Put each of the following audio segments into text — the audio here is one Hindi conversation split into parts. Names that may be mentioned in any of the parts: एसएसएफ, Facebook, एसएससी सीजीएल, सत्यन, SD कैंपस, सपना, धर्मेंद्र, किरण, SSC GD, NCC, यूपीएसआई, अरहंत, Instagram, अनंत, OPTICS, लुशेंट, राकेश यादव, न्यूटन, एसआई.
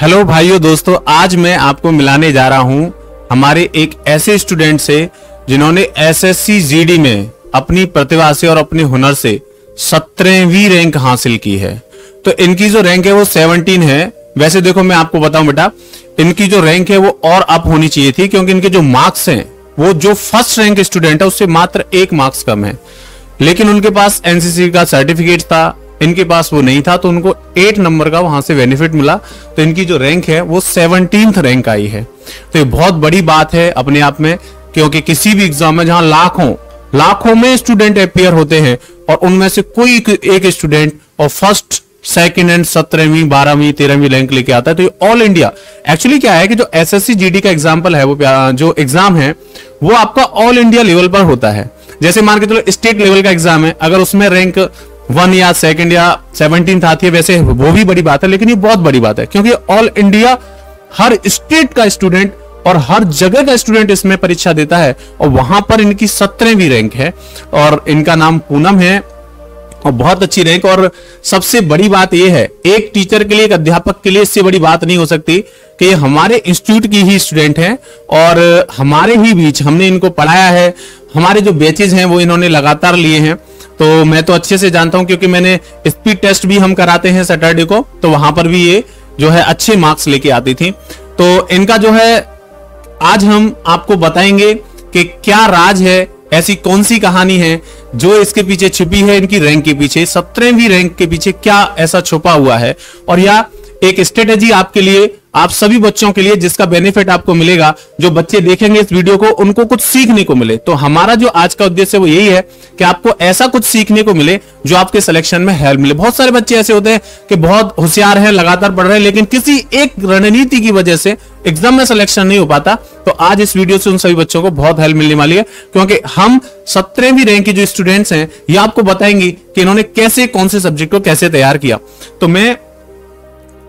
हेलो भाइयों दोस्तों, आज मैं आपको मिलाने जा रहा हूं हमारे एक ऐसे स्टूडेंट से जिन्होंने SSC GD में अपनी प्रतिभा से और अपने हुनर से 17वीं रैंक हासिल की है। तो इनकी जो रैंक है वो 17 है। वैसे देखो मैं आपको बताऊं बेटा, इनकी जो रैंक है वो और अप होनी चाहिए थी, क्योंकि इनके जो मार्क्स हैं वो जो फर्स्ट रैंक स्टूडेंट है उससे मात्र 1 मार्क्स कम है। लेकिन उनके पास NCC का सर्टिफिकेट था, इनके पास वो नहीं था, तो उनको 8 नंबर का वहां से बेनिफिट मिला। तो इनकी जो रैंक है वो 17th रैंक आई है। तो ये बहुत बड़ी बात है अपने आप में, क्योंकि किसी भी एग्जाम में जहां लाखों में स्टूडेंट अपियर होते हैं और उनमें से कोई एक स्टूडेंट और फर्स्ट, सेकंड एंड 17वीं 12वीं 13वीं रैंक लेके आता है। तो ये ऑल इंडिया एक्चुअली क्या है कि जो SSC GD का एग्जाम्पल है, वो जो एग्जाम है वो आपका ऑल इंडिया लेवल पर होता है। जैसे मान के चलो स्टेट लेवल का एग्जाम है, अगर उसमें रैंक 1 या 2nd या 17th आती है, वैसे वो भी बड़ी बात है, लेकिन ये बहुत बड़ी बात है क्योंकि ऑल इंडिया हर स्टेट का स्टूडेंट और हर जगह का स्टूडेंट इसमें परीक्षा देता है। और वहां पर इनकी 17वीं रैंक है और इनका नाम पूनम है और बहुत अच्छी रैंक। और सबसे बड़ी बात यह है, एक टीचर के लिए, एक अध्यापक के लिए इससे बड़ी बात नहीं हो सकती कि हमारे इंस्टीट्यूट की ही स्टूडेंट हैं और हमारे ही बीच हमने इनको पढ़ाया है, हमारे जो बैचेज हैं वो इन्होंने लगातार लिए हैं। तो मैं तो अच्छे से जानता हूं क्योंकि मैंने स्पीड टेस्ट भी हम कराते हैं सैटरडे को, तो वहां पर भी ये जो है अच्छे मार्क्स लेके आती थी। तो इनका जो है आज हम आपको बताएंगे कि क्या राज है, ऐसी कौन सी कहानी है जो इसके पीछे छिपी है, इनकी रैंक के पीछे, 17वीं रैंक के पीछे क्या ऐसा छुपा हुआ है, और या एक स्ट्रेटेजी आपके लिए, आप सभी बच्चों के लिए, जिसका बेनिफिट आपको मिलेगा। जो बच्चे देखेंगे इस वीडियो को उनको कुछ सीखने को मिले। तो हमारा जो आज का उद्देश्य वो यही है कि आपको ऐसा कुछ सीखने को मिले जो आपके सिलेक्शन में हेल्प मिले। बहुत सारे बच्चे ऐसे होते हैं कि बहुत होशियार हैं, लगातार पढ़ रहे हैं, लेकिन किसी एक रणनीति की वजह से एग्जाम में सिलेक्शन नहीं हो पाता। तो आज इस वीडियो से उन सभी बच्चों को बहुत हेल्प मिलने वाली है, क्योंकि हम 17वीं रैंक के जो स्टूडेंट्स हैं ये आपको बताएंगे कि इन्होंने कैसे, कौन से सब्जेक्ट को कैसे तैयार किया। तो मैं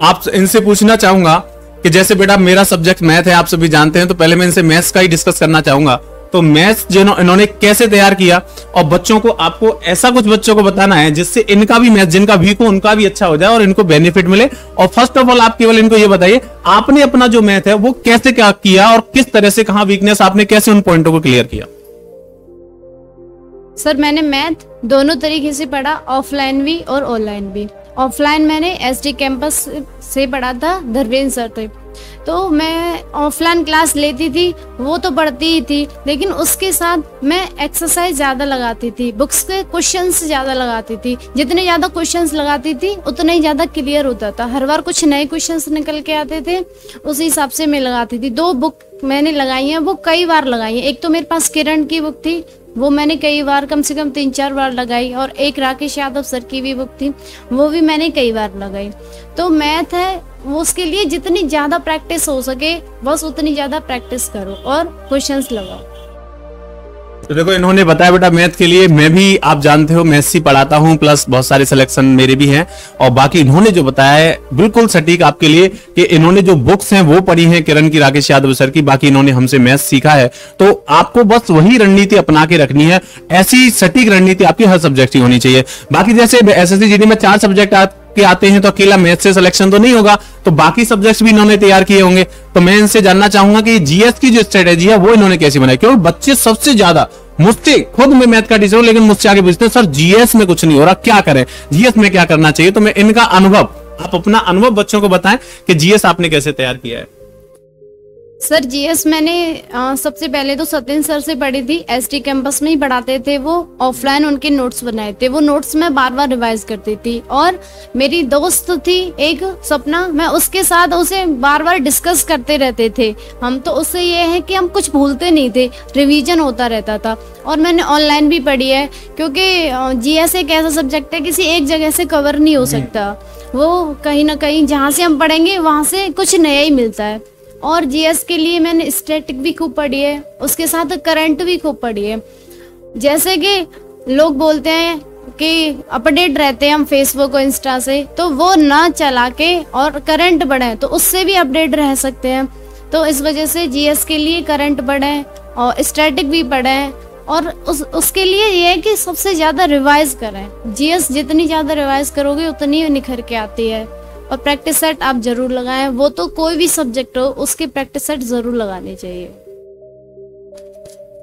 आप इनसे पूछना चाहूंगा कि जैसे बेटा मेरा सब्जेक्ट मैथ है, आप सभी जानते हैं, तो पहले मैं इनसे मैथ्स का ही डिस्कस करना चाहूंगा। तो मैथ्स जो इन्होंने कैसे तैयार किया, और बच्चों को, आपको ऐसा कुछ बच्चों को बताना है जिससे इनका भी मैथ्स, जिनका वीक हो उनका भी अच्छा हो जाए और इनको बेनिफिट मिले। और फर्स्ट ऑफ ऑल आप केवल इनको ये बताइए आपने अपना जो मैथ है वो कैसे क्या किया और किस तरह से, कहां वीकनेस, आपने कैसे उन पॉइंटों को क्लियर किया। सर मैंने मैथ दोनों तरीके से पढ़ा, ऑफलाइन भी और ऑनलाइन भी। ऑफलाइन मैंने SD कैंपस से पढ़ा था, धर्मेंद्र सर थे, तो मैं ऑफलाइन क्लास लेती थी, वो तो पढ़ती ही थी, लेकिन उसके साथ मैं एक्सरसाइज ज़्यादा लगाती थी, बुक्स के क्वेश्चंस ज़्यादा लगाती थी। जितने ज़्यादा क्वेश्चंस लगाती थी उतने ही ज़्यादा क्लियर होता था। हर बार कुछ नए क्वेश्चंस निकल के आते थे, उसी हिसाब से मैं लगाती थी। 2 बुक मैंने लगाई हैं, वो कई बार लगाई हैं। एक तो मेरे पास किरण की बुक थी, वो मैंने कई बार, कम से कम 3-4 बार लगाई, और एक राकेश यादव सर की भी बुक थी, वो भी मैंने कई बार लगाई। तो मैथ है वो, उसके लिए जितनी ज़्यादा प्रैक्टिस हो सके बस उतनी ज़्यादा प्रैक्टिस करो और क्वेश्चंस लगाओ। तो देखो इन्होंने बताया बेटा मैथ के लिए, मैं भी, आप जानते हो, मैथ्स ही पढ़ाता हूं, प्लस बहुत सारे सिलेक्शन मेरे भी हैं। और बाकी इन्होंने जो बताया है बिल्कुल सटीक आपके लिए, कि इन्होंने जो बुक्स हैं वो पढ़ी हैं, किरण की, राकेश यादव सर की, बाकी इन्होंने हमसे मैथ्स सीखा है। तो आपको बस वही रणनीति अपना के रखनी है, ऐसी सटीक रणनीति आपकी हर सब्जेक्ट की होनी चाहिए। बाकी जैसे SSC GD में 4 सब्जेक्ट के आते हैं, तो अकेला मैथ से सिलेक्शन तो नहीं होगा, तो बाकी सब्जेक्ट्स भी इन्होंने तैयार किए होंगे। तो मैं इनसे जानना चाहूंगा कि जीएस की जो स्ट्रेटेजी है वो इन्होंने कैसे बनाई, क्योंकि बच्चे सबसे ज्यादा मुझसे, खुद मैं मैथ का टीचर हूं, लेकिन मुझसे आगे पूछते हैं सर जीएस में कुछ नहीं हो रहा, क्या करें, जीएस में क्या करना चाहिए। तो मैं इनका अनुभव, आप अपना अनुभव बच्चों को बताएं कि जीएस आपने कैसे तैयार किया है। सर जीएस मैंने सबसे पहले तो सत्यन सर से पढ़ी थी, SD कैंपस में ही पढ़ाते थे वो, ऑफलाइन उनके नोट्स बनाए थे, वो नोट्स मैं बार-बार रिवाइज करती थी। और मेरी दोस्त थी एक, सपना, मैं उसके साथ, उसे बार-बार डिस्कस करते रहते थे हम, तो उससे ये है कि हम कुछ भूलते नहीं थे, रिवीजन होता रहता था। और मैंने ऑनलाइन भी पढ़ी है, क्योंकि जीएस एक ऐसा सब्जेक्ट है किसी एक जगह से कवर नहीं हो सकता, वो कहीं ना कहीं जहाँ से हम पढ़ेंगे वहाँ से कुछ नया ही मिलता है। और जीएस के लिए मैंने स्टैटिक भी खूब पढ़ी है, उसके साथ करंट भी खूब पढ़ी है। जैसे कि लोग बोलते हैं कि अपडेट रहते हैं हम फेसबुक और इंस्टा से, तो वो ना चला के और करंट पढ़ें, तो उससे भी अपडेट रह सकते हैं। तो इस वजह से जीएस के लिए करंट पढ़ें और स्टैटिक भी पढ़ें, और उसके लिए ये है कि सबसे ज़्यादा रिवाइज करें। जीएस जितनी ज़्यादा रिवाइज करोगे उतनी निखर के आती है। और प्रैक्टिस सेट आप जरूर लगाएं, वो तो कोई भी सब्जेक्ट हो उसके प्रैक्टिस सेट जरूर लगाने चाहिए।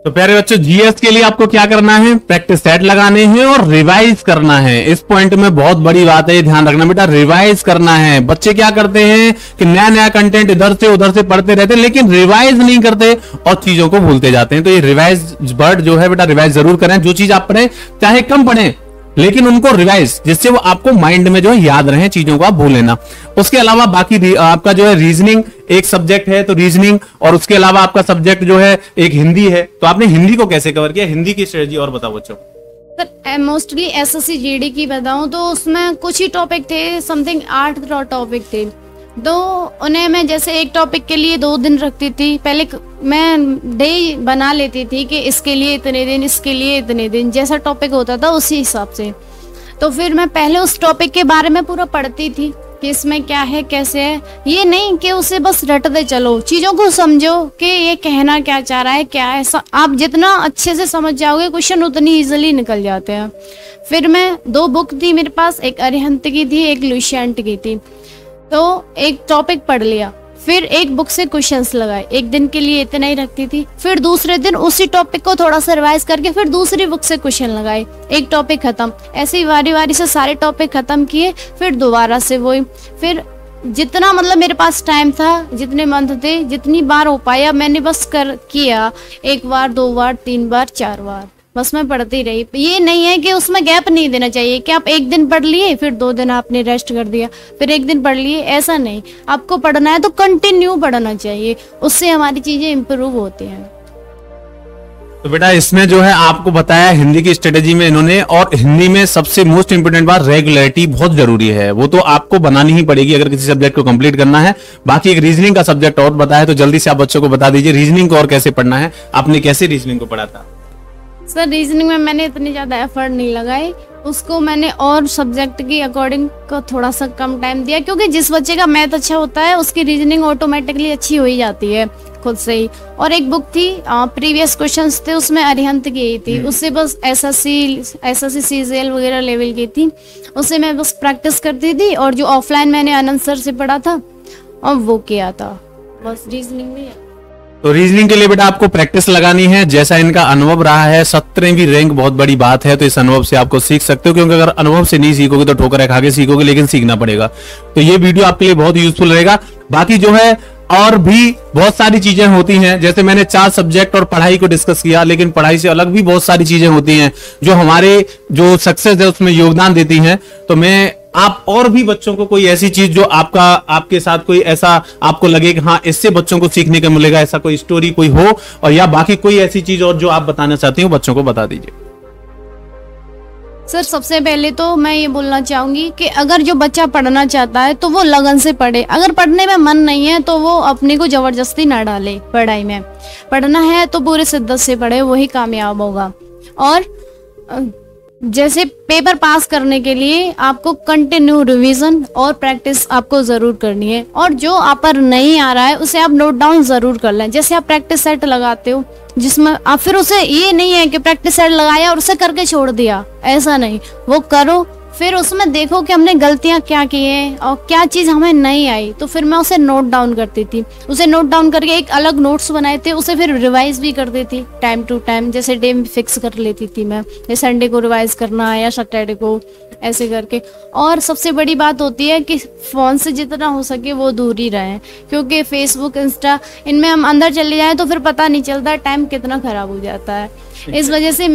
तो प्यारे बच्चों, जीएस के लिए आपको क्या करना है, प्रैक्टिस सेट लगाने हैं और रिवाइज करना है। इस पॉइंट में बहुत बड़ी बात है, ध्यान रखना बेटा, रिवाइज करना है। बच्चे क्या करते हैं कि नया नया कंटेंट इधर से उधर से पढ़ते रहते हैं लेकिन रिवाइज नहीं करते और चीजों को भूलते जाते हैं। तो ये रिवाइज वर्ड जो है बेटा, रिवाइज जरूर करें। जो चीज आप पढ़े चाहे कम पढ़े लेकिन उनको रिवाइज, जिससे वो आपको माइंड में जो है याद रहे, चीजों को आप भूल लेना। उसके अलावा बाकी आपका जो है रीजनिंग एक सब्जेक्ट है, तो रीजनिंग और उसके अलावा आपका सब्जेक्ट जो है एक हिंदी है, तो आपने हिंदी को कैसे कवर किया, हिंदी की स्ट्रेटजी और बताओ बच्चों। सर मोस्टली SSC GD की बताऊं तो उसमें कुछ ही टॉपिक थे, समथिंग 8 टॉपिक थे, तो उन्हें मैं जैसे एक टॉपिक के लिए 2 दिन रखती थी। पहले मैं डे बना लेती थी कि इसके लिए इतने दिन, इसके लिए इतने दिन, जैसा टॉपिक होता था उसी हिसाब से। तो फिर मैं पहले उस टॉपिक के बारे में पूरा पढ़ती थी कि इसमें क्या है, कैसे है, ये नहीं कि उसे बस रटते चलो, चीज़ों को समझो कि ये कहना क्या चाह रहा है, क्या है। आप जितना अच्छे से समझ जाओगे क्वेश्चन उतनी ईजिली निकल जाते हैं। फिर मैं 2 बुक थी मेरे पास, एक अरहंत की थी, एक लुशेंट की थी, तो एक टॉपिक पढ़ लिया, फिर एक बुक से क्वेश्चंस लगाए, एक दिन के लिए इतना ही रखती थी। फिर दूसरे दिन उसी टॉपिक को थोड़ा सा रिवाइज करके फिर दूसरी बुक से क्वेश्चन लगाए, एक टॉपिक खत्म। ऐसे ही बारी बारी से सारे टॉपिक खत्म किए, फिर दोबारा से वही। फिर जितना मतलब मेरे पास टाइम था, जितने मंथ थे, जितनी बार हो पाया मैंने बस कर किया, 1 बार 2 बार 3 बार 4 बार बस मैं पढ़ती रही। ये नहीं है कि उसमें गैप नहीं देना चाहिए कि आप एक दिन पढ़ लिए फिर 2 दिन आपने रेस्ट कर दिया, फिर एक दिन पढ़ लिए, ऐसा नहीं। आपको पढ़ना है तो कंटिन्यू पढ़ना चाहिए, उससे हमारी चीजें इम्प्रूव होती हैं। तो बेटा इसमें जो है आपको बताया हिंदी की स्ट्रेटेजी में इन्होंने, और हिंदी में सबसे मोस्ट इंपोर्टेंट बात रेगुलरिटी बहुत जरूरी है, वो तो आपको बनानी ही पड़ेगी अगर किसी सब्जेक्ट को कंप्लीट करना है। बाकी एक रीजनिंग का सब्जेक्ट और बताया, तो जल्दी से आप बच्चों को बता दीजिए रीजनिंग को और कैसे पढ़ना है, आपने कैसे रीजनिंग को पढ़ा था। सर रीजनिंग में मैंने इतने ज़्यादा एफर्ट नहीं लगाए, उसको मैंने और सब्जेक्ट की अकॉर्डिंग को थोड़ा सा कम टाइम दिया, क्योंकि जिस बच्चे का मैथ अच्छा होता है उसकी रीजनिंग ऑटोमेटिकली अच्छी हो ही जाती है खुद से ही। और एक बुक थी, प्रीवियस क्वेश्चंस थे, उसमें अरहंत की ही थी, उससे बस एसएससी सीजीएल वगैरह लेवल की थी, उससे मैं बस प्रैक्टिस करती थी, और जो ऑफलाइन मैंने अनंत सर से पढ़ा था और वो किया था, बस रीजनिंग में। तो रीजनिंग के लिए बेटा आपको प्रैक्टिस लगानी है, जैसा इनका अनुभव रहा है, 17वीं रैंक बहुत बड़ी बात है, तो इस अनुभव से आपको सीख सकते हो, क्योंकि अगर अनुभव से नहीं सीखोगे तो ठोकर खा के सीखोगे, लेकिन सीखना पड़ेगा। तो ये वीडियो आपके लिए बहुत यूजफुल रहेगा। बाकी जो है और भी बहुत सारी चीजें होती हैं, जैसे मैंने 4 सब्जेक्ट और पढ़ाई को डिस्कस किया, लेकिन पढ़ाई से अलग भी बहुत सारी चीजें होती हैं जो हमारे जो सक्सेस है उसमें योगदान देती हैं। तो मैं आप और भी बच्चों को कोई ऐसी चीज जो आपका आपके साथ कोई ऐसा आपको लगे कि हाँ इससे बच्चों को सीखने का मिलेगा, ऐसा कोई स्टोरी कोई हो, और या बाकी कोई ऐसी चीज और जो आप बताना चाहते हो बच्चों को बता दीजिए। सर सबसे पहले तो मैं ये बोलना चाहूंगी कि अगर जो बच्चा पढ़ना चाहता है तो वो लगन से पढ़े, अगर पढ़ने में मन नहीं है तो वो अपने को जबरदस्ती ना डाले पढ़ाई में। पढ़ना है तो पूरे शिद्दत से पढ़े, वही कामयाब होगा। और जैसे पेपर पास करने के लिए आपको कंटिन्यू रिवीजन और प्रैक्टिस आपको ज़रूर करनी है, और जो आप पर नहीं आ रहा है उसे आप नोट डाउन ज़रूर कर लें। जैसे आप प्रैक्टिस सेट लगाते हो जिसमें आप फिर उसे ये नहीं है कि प्रैक्टिस सेट लगाया और उसे करके छोड़ दिया, ऐसा नहीं, वो करो, फिर उसमें देखो कि हमने गलतियां क्या की हैं और क्या चीज़ हमें नहीं आई, तो फिर मैं उसे नोट डाउन करती थी, उसे नोट डाउन करके एक अलग नोट्स बनाए थे, उसे फिर रिवाइज भी करती थी टाइम टू टाइम, जैसे डे में फिक्स कर लेती थी मैं, जैसे संडे को रिवाइज करना है या सैटरडे को, ऐसे करके। और सबसे बड़ी बात होती है कि फ़ोन से जितना हो सके वो दूर ही रहें, क्योंकि फेसबुक इंस्टा इनमें हम अंदर चले जाएँ तो फिर पता नहीं चलता टाइम कितना ख़राब हो जाता है। इस वजह से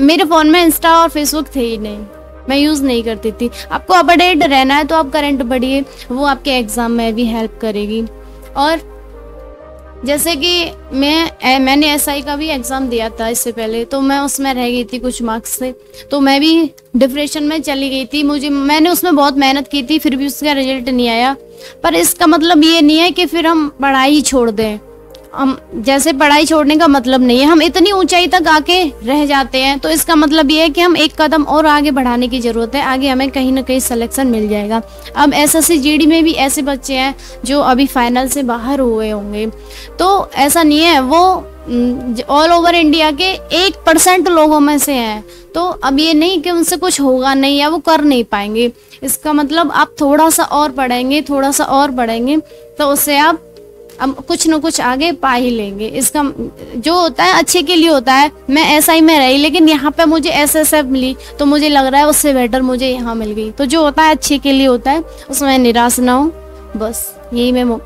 मेरे फ़ोन में इंस्टा और फेसबुक थे ही नहीं, मैं यूज़ नहीं करती थी। आपको अपडेट रहना है तो आप करंट बढ़िए, वो आपके एग्ज़ाम में भी हेल्प करेगी। और जैसे कि मैंने एसआई का भी एग्ज़ाम दिया था इससे पहले, तो मैं उसमें रह गई थी कुछ मार्क्स से, तो मैं भी डिप्रेशन में चली गई थी। मैंने उसमें बहुत मेहनत की थी, फिर भी उसका रिजल्ट नहीं आया, पर इसका मतलब ये नहीं है कि फिर हम पढ़ाई छोड़ दें। हम जैसे पढ़ाई छोड़ने का मतलब नहीं है, हम इतनी ऊंचाई तक आके रह जाते हैं, तो इसका मतलब ये है कि हम एक कदम और आगे बढ़ाने की ज़रूरत है, आगे हमें कहीं ना कहीं सिलेक्शन मिल जाएगा। अब SSC GD में भी ऐसे बच्चे हैं जो अभी फाइनल से बाहर हुए होंगे, तो ऐसा नहीं है, वो ऑल ओवर इंडिया के 1% लोगों में से हैं। तो अब ये नहीं कि उनसे कुछ होगा नहीं या वो कर नहीं पाएंगे, इसका मतलब आप थोड़ा सा और पढ़ेंगे, थोड़ा सा और पढ़ेंगे, तो उससे आप कुछ न कुछ आगे पा ही लेंगे। इसका जो होता है अच्छे के लिए होता है। मैं एसआई में रही लेकिन यहाँ पे मुझे एसएसएफ मिली, तो मुझे लग रहा है उससे बेटर मुझे यहाँ मिल गई। तो जो होता है अच्छे के लिए होता है, उसमें निराश ना हो, बस यही मैं।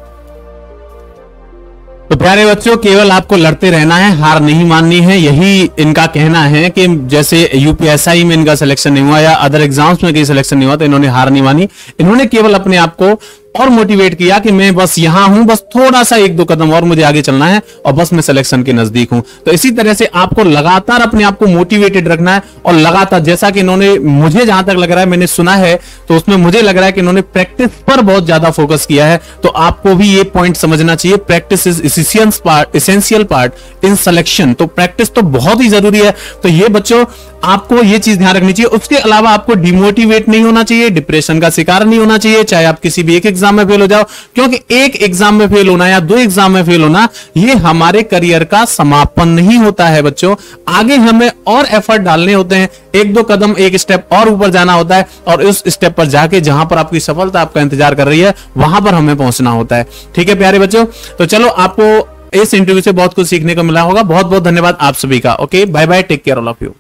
तो प्यारे बच्चों, केवल आपको लड़ते रहना है, हार नहीं माननी है, यही इनका कहना है। कि जैसे यूपीएसआई में इनका सिलेक्शन नहीं हुआ या अदर एग्जाम्स में कहीं सिलेक्शन नहीं हुआ, तो इन्होंने हार नहीं मानी, इन्होंने केवल अपने आप को और मोटिवेट किया कि मैं बस यहाँ हूँ, बस थोड़ा सा 1-2 कदम और मुझे आगे चलना है और बस मैं सिलेक्शन के नजदीक हूँ। तो इसी तरह से आपको लगातार अपने आप को मोटिवेटेड रखना है और लगातार, जैसा कि इन्होंने, मुझे जहां तक लग रहा है, मैंने सुना है तो उसमें मुझे लग रहा है कि इन्होंने प्रैक्टिस पर बहुत ज्यादा फोकस किया है। तो आपको भी ये पॉइंट समझना चाहिए, practice is essential part in selection. तो प्रैक्टिस तो बहुत ही जरूरी है। तो ये बच्चों, आपको ये चीज ध्यान रखनी चाहिए। उसके अलावा आपको डिमोटिवेट नहीं होना चाहिए, डिप्रेशन का शिकार नहीं होना चाहिए, चाहे आप किसी भी एक एग्जाम में फेल हो जाओ, क्योंकि एक एग्जाम में फेल होना या 2 एग्जाम में फेल होना ये हमारे करियर का समापन नहीं होता है बच्चों। आगे हमें और एफर्ट डालने होते हैं, 1-2 कदम, 1 स्टेप और ऊपर जाना होता है और उस स्टेप पर जाके जहां पर आपकी सफलता आपका इंतजार कर रही है, वहां पर हमें पहुंचना होता है। ठीक है प्यारे बच्चों, तो चलो आपको इस इंटरव्यू से बहुत कुछ सीखने को मिला होगा। बहुत बहुत धन्यवाद आप सभी का। Okay, bye bye, take care all of you.